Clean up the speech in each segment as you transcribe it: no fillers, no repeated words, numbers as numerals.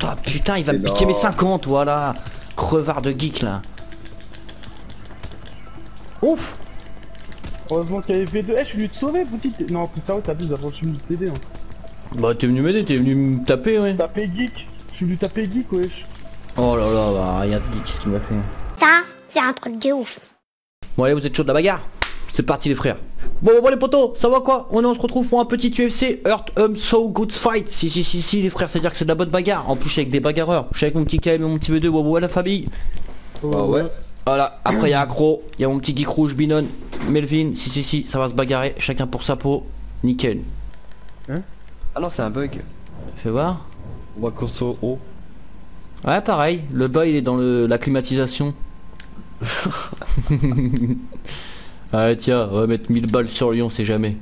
Toi, putain, il va me piquer mes 50, voilà. Crevard de geek, là. Ouf. Heureusement qu'il y avait P2. Eh, je suis venu te sauver, petite. Non, tout ça, t'as vu, je suis venu t'aider. Hein. Bah, t'es venu m'aider, t'es venu me taper, ouais. Taper geek. Je suis venu taper geek, wesh. Oh là là, bah, regarde geek, ce qu'il m'a fait. Ça, c'est un truc de ouf. Bon, allez, vous êtes chaud de la bagarre? C'est parti, les frères. Bon les potos, ça va quoi? On se retrouve pour un petit UFC Earth So Good Fight. Si les frères, c'est à dire que c'est de la bonne bagarre. En plus avec des bagarreurs. Je suis avec mon petit KM et mon petit V2. Bon ouais la famille. Ouais. Voilà. Après il y a Accro, il y a mon petit geek rouge Binon, Melvin. Si ça va se bagarrer. Chacun pour sa peau. Nickel. Hein? Ah non c'est un bug. Fais voir. Wakoso O. Ouais pareil. Le bug il est dans la climatisation. Ah tiens, on va mettre 1000 balles sur Lyon, c'est jamais.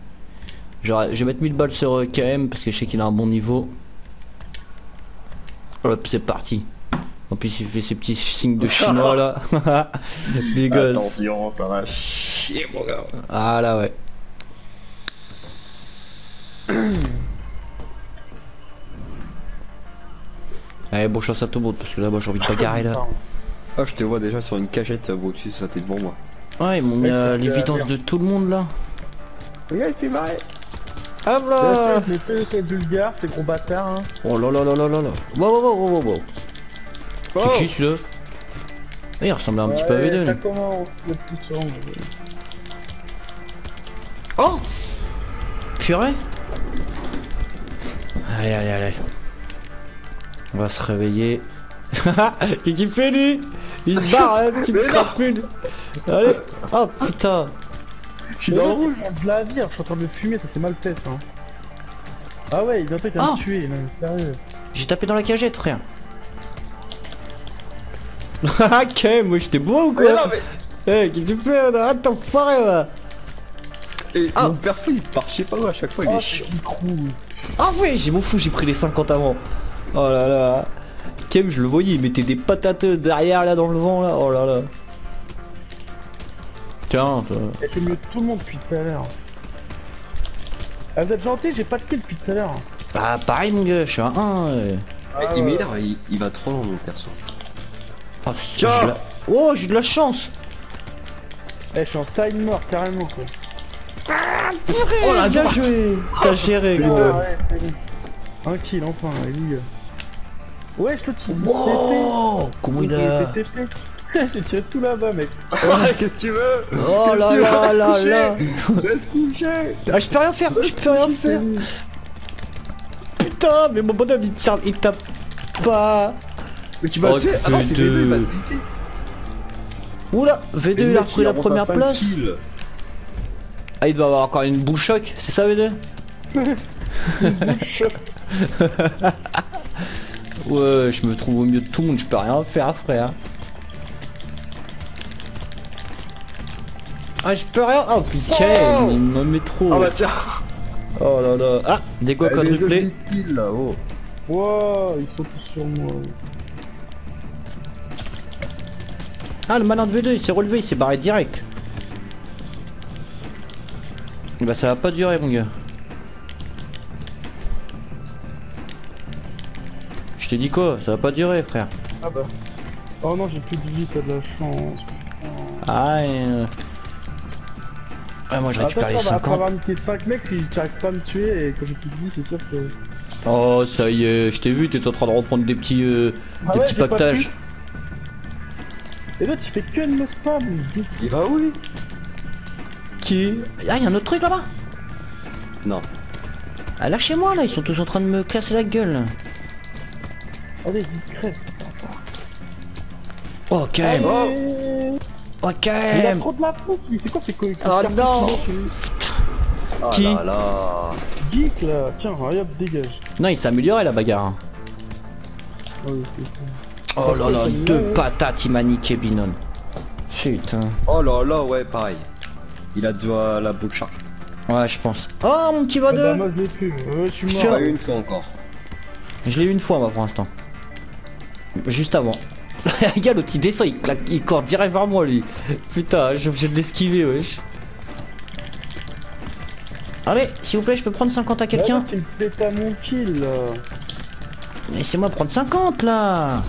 Genre, je vais mettre 1000 balles sur KM parce que je sais qu'il a un bon niveau. Hop, c'est parti. En plus, il fait ses petits signes de chinois là. Des gosses. Attention, ça va chier mon gars. Ah là ouais. Allez, bon chance à tout le monde parce que là, moi j'ai envie de pas garer là. Ah, je te vois déjà sur une cagette, Brutus, ça t'es devant moi. Ouais, ils m'ont mis l'évidence de tout le monde là. Regarde, c'est marré. Ah voilà. Les PEC bulgares, t'es gros bâtard hein. Oh là là là là là là. Wow. C'est qui celui-là? Il ressemblait un petit peu à V2. Ça commence, le petit sang. Oh purée. Allez. On va se réveiller. Qu'est-ce qu'il fait lui? Il se barre, hein, petit crapule. Allez. Oh putain. Je suis dans le rouge, de la vire, je suis en train de fumer, ça c'est mal fait ça. Ah ouais, il a fait qu'à me tuer, non mais sérieux. J'ai tapé dans la cagette frère. Ah okay, moi j'étais beau ou quoi? Eh, qu'est-ce que tu fais là? Ah t'es enfoiré là. Et mon perso il part je sais pas où à chaque fois, il est chiant. Ah ouais, j'ai mon fou, j'ai pris les 50 avant. Oh là là. Kem, je le voyais, il mettait des patates derrière là dans le vent là, oh là là. Tiens, toi. J'ai mieux tout le monde depuis tout à l'heure. Ah, vous êtes gentil, j'ai pas de kill depuis tout à l'heure. Ah pareil mon gars, je suis à 1. Il m'énerve, il va trop loin mon perso. Oh, tiens. Oh, j'ai de la chance. Eh, je suis en side mort carrément quoi. Ah purée, oh là, bien joué. T'as géré gros. Un kill enfin, allez. Ouais, je l'autre wow. Comment il a... J'ai tiré tout là-bas mec. Qu'est-ce que tu veux? Oh là là là là. Laisse coucher. Ah je peux rien faire, je peux rien faire. Putain mais mon bonhomme il tire, il tape pas. Mais tu vas tuer. Ah non c'est V2, il va te viter. Oula, V2 il a repris la première place. Ah il doit avoir encore une boule choc, c'est ça V2? Une boule choc. Ouais, je me trouve au milieu de tout le monde, je peux rien faire frère. Ah je peux rien. Oh putain, il me met trop. Oh bah tiens. Oh là là. Ah des quoi quadruplés. Oh. Wow, ils sont tous sur moi. Ah le malin de V2 il s'est relevé, il s'est barré direct. Et bah ça va pas durer mon gars. Je t'ai dit quoi? Ça va pas durer frère. Ah bah. Oh non j'ai plus de vie, t'as de la chance. Ah ouais, moi je récupère les 50. Après avoir mis tes 5 mecs, si j'arrive pas à me tuer et que j'ai plus de vie c'est sûr que... Oh ça y est, je t'ai vu, t'es en train de reprendre des petits petits pactages. Et là tu fais que de me spam. Il va où lui? Qui? Ah y'a un autre truc là-bas. Non. Ah là chez moi là, ils sont tous en train de me casser la gueule. Allez, il crève. Oh KM. Oh KM. Il a trop de la pousse, mais c'est quoi ces collections? Oh non. Qui? Oh là là. Geek là. Tiens, hop, dégage. Non, il s'est amélioré la bagarre. Oh, oh là là, deux patates, il m'a niqué Binon. Putain. Oh là là, ouais, pareil. Il a dû à la boule charge. Ouais, je pense. Oh, mon petit va-deux. Moi, je l'ai plus. Je suis mort. Pas une fois encore. Je l'ai eu une fois, moi, pour l'instant. Juste avant. Regarde l'autre il descend, il court direct vers moi lui. Putain, j'ai obligé de l'esquiver wesh. Allez, s'il vous plaît, je peux prendre 50 à quelqu'un. Tu me fais pas mon kill là. Laissez-moi prendre 50 là.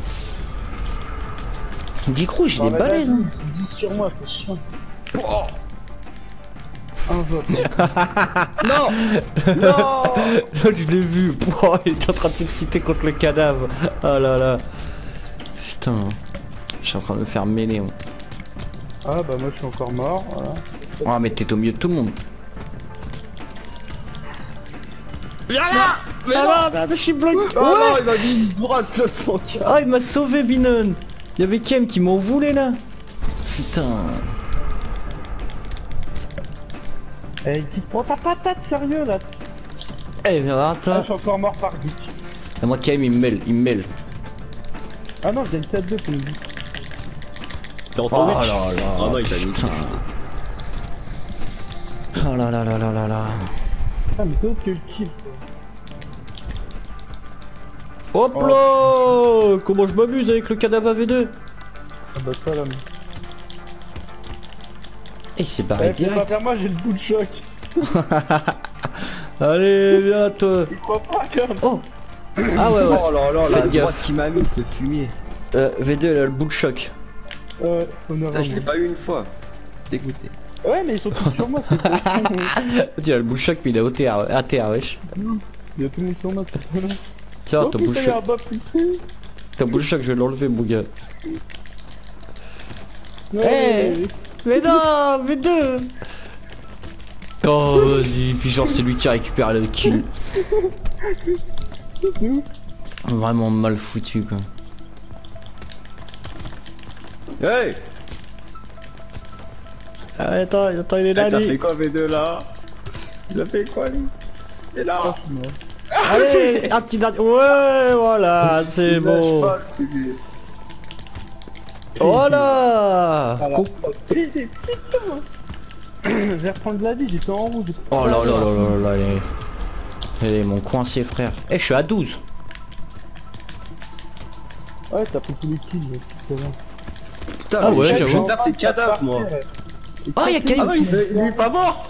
Dicrou, j'ai des balaises. Sur moi, c'est chiant. Oh. Un vote. Non. Non. Je l'ai vu. Oh, il est en train de s'exciter contre le cadavre. Oh là là. Putain. Je suis en train de me faire mêler. Moi. Ah bah moi je suis encore mort. Voilà. Oh mais t'es au milieu de tout le monde. Viens là. Mais non, je suis bloqué. Oh non, il m'a mis une droite l'autre fuck. Ah il m'a sauvé Binon. Il y avait Kem qui m'en voulait là. Putain. Eh tu te prends ta patate sérieux là. Eh mais attends. Ah, je suis encore mort par geek. Et moi Kem il me mêle, il me mêle. Ah non je donne tête 2 pour le geek. Oh là là. Ah non il t'a niqué. Oh là là là là là là. Ah mais c'est autre que le kill. Hop là oh. Comment je m'amuse avec le cadavre AV2. Ah bah ça là. Et c'est barré direct. C'est pas vers moi, j'ai le bout de choc. Allez viens toi. Il croit pas comme... Oh. Ah ouais ouais. Oh là là la droite qui m'a mis ce fumier. V2 elle a le bout de choc. Putain, je l'ai pas eu une fois. Dégoûté. Ouais mais ils sont tous sur moi. Tu as le bout de choc mais il est au terre, à terre wesh. Il a tout mis sur moi. Tiens ton bout de choc. Ton bout de choc je vais l'enlever mon gars. Hey. Mais non mais deux. Oh vas-y puis genre c'est lui qui récupère le kill. Vraiment mal foutu quoi. Hey. Ah, attends, attends, il est là, lui. Il a fait quoi, V2, là? Il a fait quoi, lui? Il est là. Oh, allez, un petit dernier. Ouais, voilà, c'est bon. Pas, voilà. Je vais reprendre la vie, j'étais en rouge. Oh là là là là là, allez, mon coincé, frère. Eh, je suis à 12. Ouais, t'as pris tous les kills, c'est bon. Putain, ah ouais, je tape les cadavres, moi. Oh y'a Karim. Ah il est pas mort.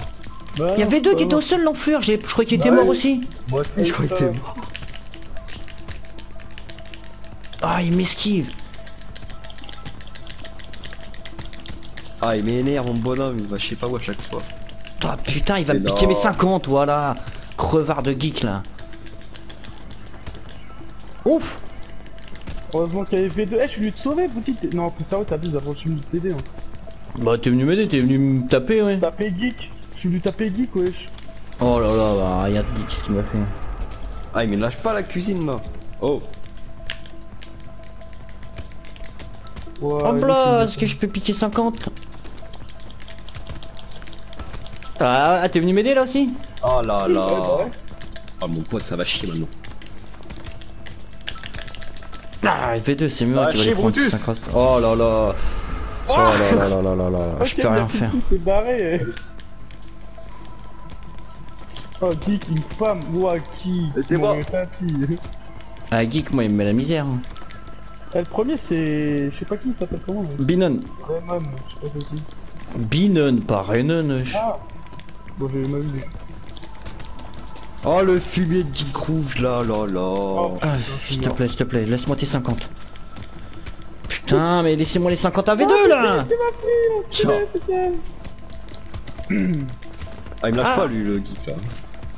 Il y avait deux qui étaient au sol l'enflure, je croyais qu'il était mort aussi. Moi aussi je croyais qu'il était mort. Ah il m'esquive. Ah il m'énerve mon bonhomme, il va je sais pas où à chaque fois. Ah putain il va me piquer mes 50 voilà. Crevard de geek là. Ouf. Heureusement qu'il y avait V2, eh je suis venu te sauver petite. Non tout ça t'abuses avant je suis venu t'aider. Bah t'es venu m'aider, t'es venu me taper ouais. Taper geek. Je suis venu taper geek wesh. Oh là là bah regarde qu'est-ce qu'il m'a fait. Ah il me lâche pas la cuisine là. Oh. Wow, hop là est-ce que je peux piquer 50. Ah t'es venu m'aider là aussi. Oh là là. Ah mon pote ça va chier maintenant. Ah il fait deux c'est mieux ah, qu'il va les prendre 50. Oh là là. Oh là là là là là là, je peux rien faire. C'est barré. Oh geek il me spam, moi qui. C'est moi. Ah geek moi il me met la misère. Le premier c'est, je sais pas qui il s'appelle comment. Binon. Raymond, je sais pas c'est qui. Binon, pas Renon. Ah. Bon j'ai mal vu. Oh le fumier de geek rouge là là là. S'il te plaît, laisse-moi tes 50. Putain mais laissez-moi les 50 à V2 oh, là. Ah il me lâche pas lui le geek là.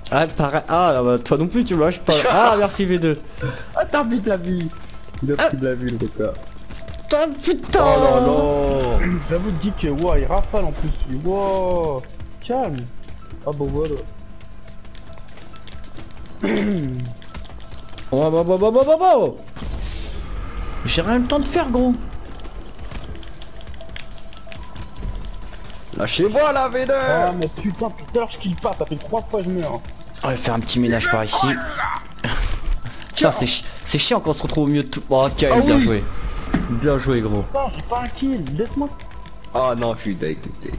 Ah pareil. Ah bah toi non plus tu me lâches pas. Ah merci V2. Ah t'as pris de la vie. Il a pris de la vie le gars. Putain putain. Oh là là. J'avoue le geek wow, il rafale en plus. Wow. Calme. Ah bah voilà. Oh bah bah bah bah bah bah. J'ai rien le temps de faire gros. Lâchez-moi la V2. Ah mais putain tout à l'heure je kill pas, ça fait 3 fois que je meurs. On va faire un petit ménage par ici. Putain c'est chiant quand on se retrouve au milieu de tout. Oh ok bien joué. Bien joué gros. Putain j'ai pas un kill, laisse-moi. Ah non je suis dégoûté.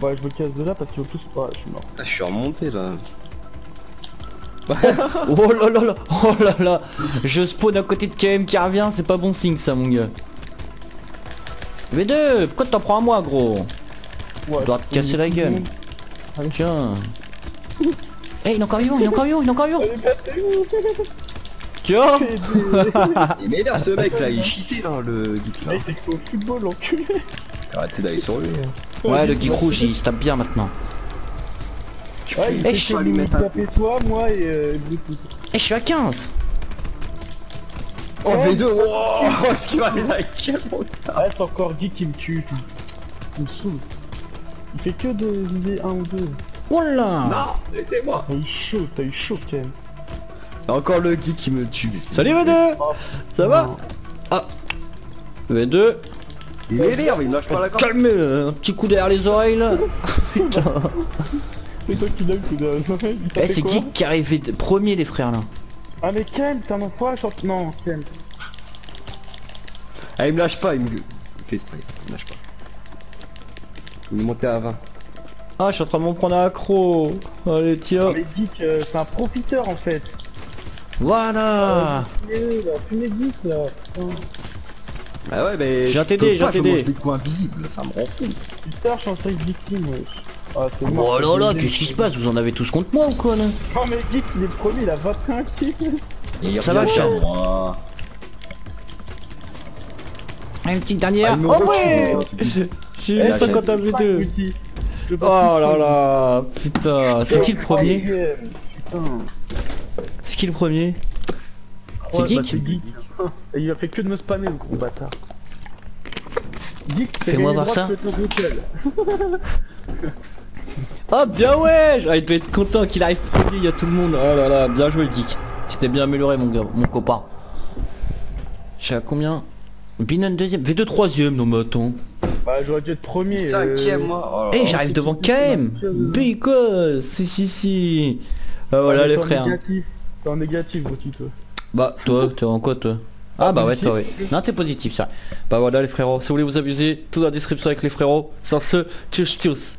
Ouais je me casse de là parce qu'ils vont tous pas, je suis mort. Je suis remonté là. Oh là là là, oh là là, je spawn à côté de KM qui revient, c'est pas bon signe ça mon gars. V2, pourquoi t'en prends à moi gros? Tu dois te casser la gueule. Tiens. Eh il est encore vivant, il est encore vivant, il est encore vivant. Kior. Mais là, ce mec là, il est cheaté là, le geek là. C'est au football, l'enculé. Arrêtez d'aller sur lui. Ouais, le geek rouge, il se tape bien maintenant. Ouais, il fait pas lui mettre un coup. Toi, moi et je suis à 15. Oh, V2, oh, ce qu'il va aller là, quel montard. Ouais, c'est encore geek qui me tue. Il me saoule. Il fait que de V1 ou 2. Oula. Non, aidez-moi. T'as eu chaud quand même. Encore le geek qui me tue. Salut V2. Ça va? Ah V2. Il est énervé, il me lâche pas la corde. Calmez, un petit coup derrière les oreilles là. Putain. C'est toi qui donnes le coup derrière les oreilles. Eh c'est geek qui arrivait premier les frères là. Ah mais calme, t'as mon foie, chante. Non, calme. Ah il me lâche pas, il me fait spray, il me lâche pas. Il est monté à 20. Ah je suis en train de m'en prendre un accro. Allez tiens. Mais geek, c'est un profiteur en fait. Voilà. Ah ouais mais j'ai un TD, j'ai un TD. Je suis invisible, ça me rend fou. Putain, je suis en train de victime. Ah c'est bon. Oh là là, qu'est-ce qui se passe? Vous en avez tous contre moi ou quoi là? Non mais Geek, il est premier, il a 21 kills. Et ça va le chat. Une petite dernière. Oh ouais. J'ai eu 50 à V2. Oh là là, putain, c'est qui le premier? Putain. C'est qui le premier? C'est Geek. Et il a fait que de me spammer le gros bâtard. Geek, fais-moi voir ça. Ah bien ouais, ah, il devait être content qu'il arrive premier, il y a tout le monde. Oh là là, bien joué Geek. Tu t'es bien amélioré mon gars, mon copain. Je suis à combien? Binan deuxième, V2 troisième, non mais attends. Bah j'aurais dû être premier. Cinquième moi. Eh j'arrive devant KM. Because si. Ah voilà les frères. T'es en négatif gros tuto. Bah toi t'es en quoi toi? Ah bah ouais toi ouais. Non t'es positif ça. Bah voilà les frérots, si vous voulez vous abuser, tout dans la description avec les frérots. Sans ce, tchuss tchuss.